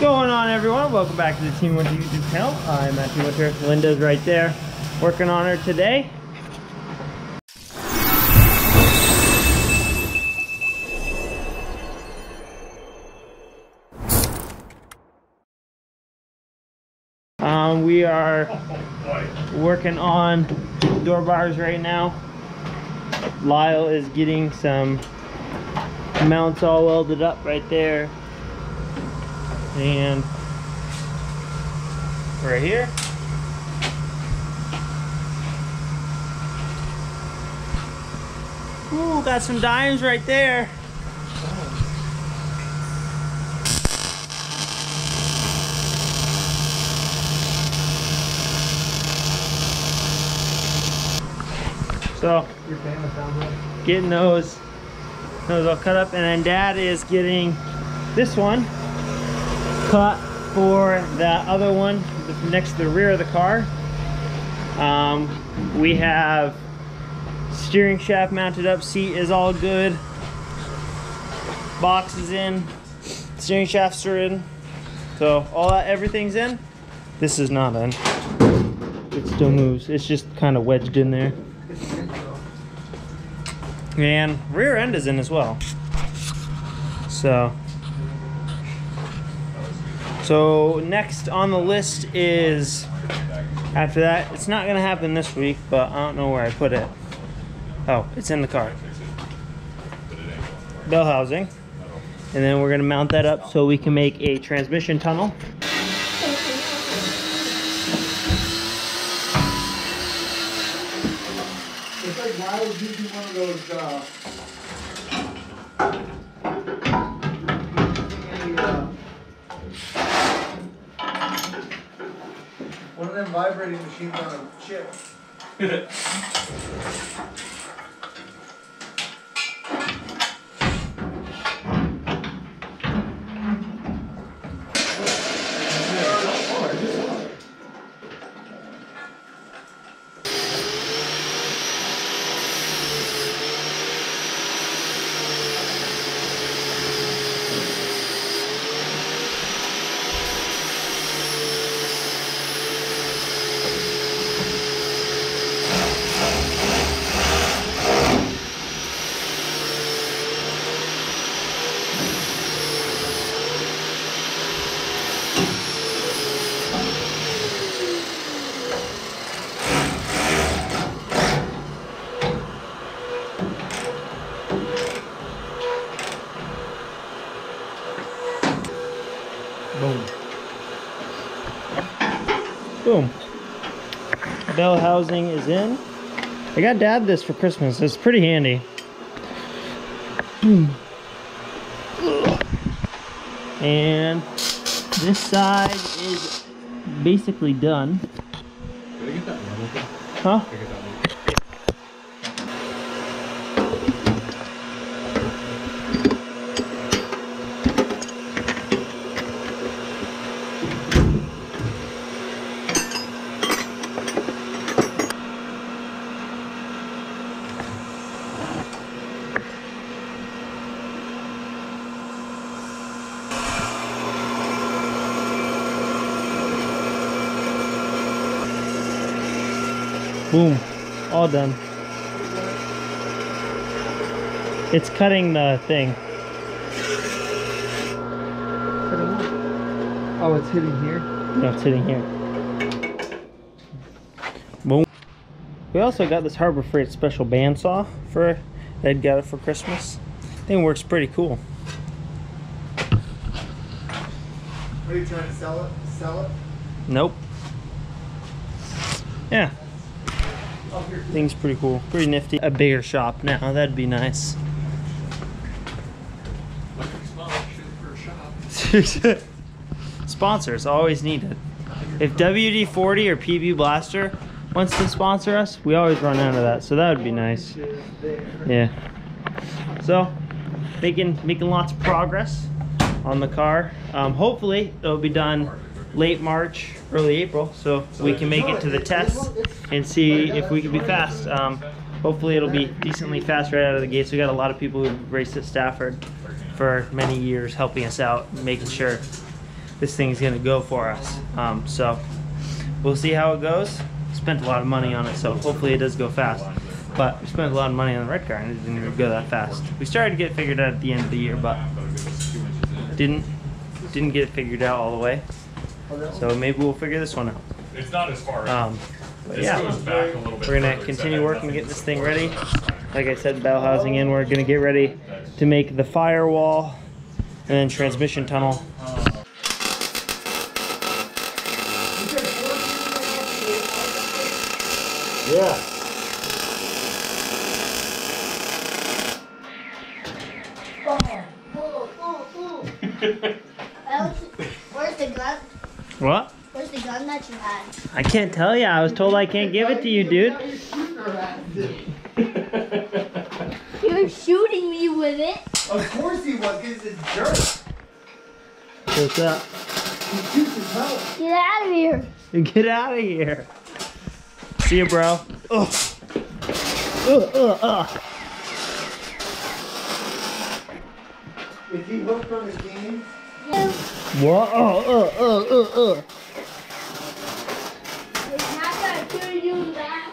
Going on, everyone? Welcome back to the Team Winter YouTube channel. I'm Matthew Witcher. Linda's right there, working on her today. We are working on door bars right now. Lyle is getting some mounts all welded up right there. And right here. Ooh, got some dimes right there. So, getting those all cut up, and then Dad is getting this one cut for the other one next to the rear of the car. We have steering shaft mounted up, seat is all good, box is in, steering shafts are in, so all that, everything's in. This is not in, it still moves, it's just kind of wedged in there. And rear end is in as well. So next on the list is, after that, it's not gonna happen this week, but I don't know where I put it. Oh, it's in the car. Bell housing. And then we're gonna mount that up so we can make a transmission tunnel. It's like, why would you do one of those, one of them vibrating machines on a chip? Boom. Bell housing is in. I got Dad this for Christmas. It's pretty handy. Boom. And this side is basically done. Did I get that level? Huh? Did I get that level? Boom, all done. It's cutting the thing. Oh, it's hitting here? No, it's hitting here. Boom. We also got this Harbor Freight special bandsaw for, they'd got it for Christmas. Thing works pretty cool. Are you trying to sell it? Nope. Yeah. Thing's pretty cool, pretty nifty. A bigger shop now, that'd be nice. Sponsors always needed. If WD-40 or PB Blaster wants to sponsor us, we always run out of that, so that would be nice. Yeah. So, making lots of progress on the car. Hopefully, it'll be done late March, early April, so we can make it to the test and see if we can be fast. Hopefully it'll be decently fast right out of the gates. We got a lot of people who've raced at Stafford for many years helping us out, making sure this thing's gonna go for us. So we'll see how it goes. Spent a lot of money on it, so hopefully it does go fast. But we spent a lot of money on the red car and it didn't even go that fast. We started to get it figured out at the end of the year, but didn't get it figured out all the way. So maybe we'll figure this one out. It's not as far. Yeah, we're gonna continue working, get this thing ready. Like I said, bell housing in. We're gonna get ready to make the firewall and then transmission tunnel. Yeah. Where's the gun? What? Where's the gun that you had? I can't tell you. I was told I can't give it to you, dude. He was shooting me with it. Of course he was, because it's a jerk. What's up? Get out of here. Get out of here. See you, bro. Ugh. Is he hooked on his game? Yeah. Whoa, It's not gonna kill you back.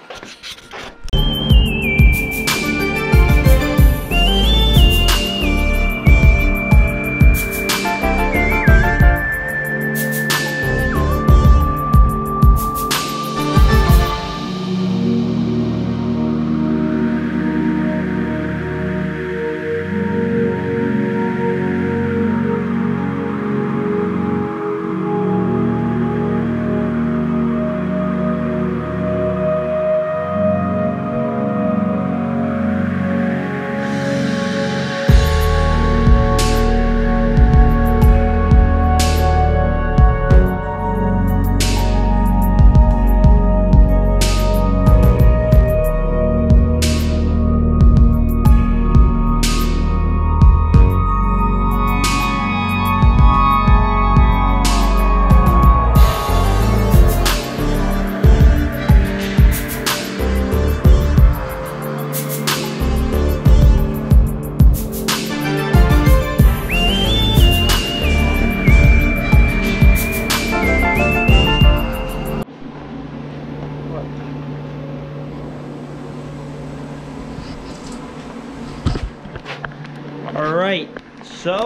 So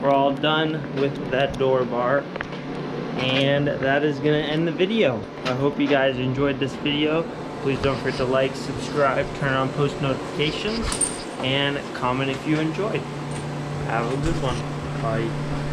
we're all done with that door bar, and that is gonna end the video. I hope you guys enjoyed this video. Please don't forget to like, subscribe, turn on post notifications, and comment if you enjoyed. Have a good one. Bye.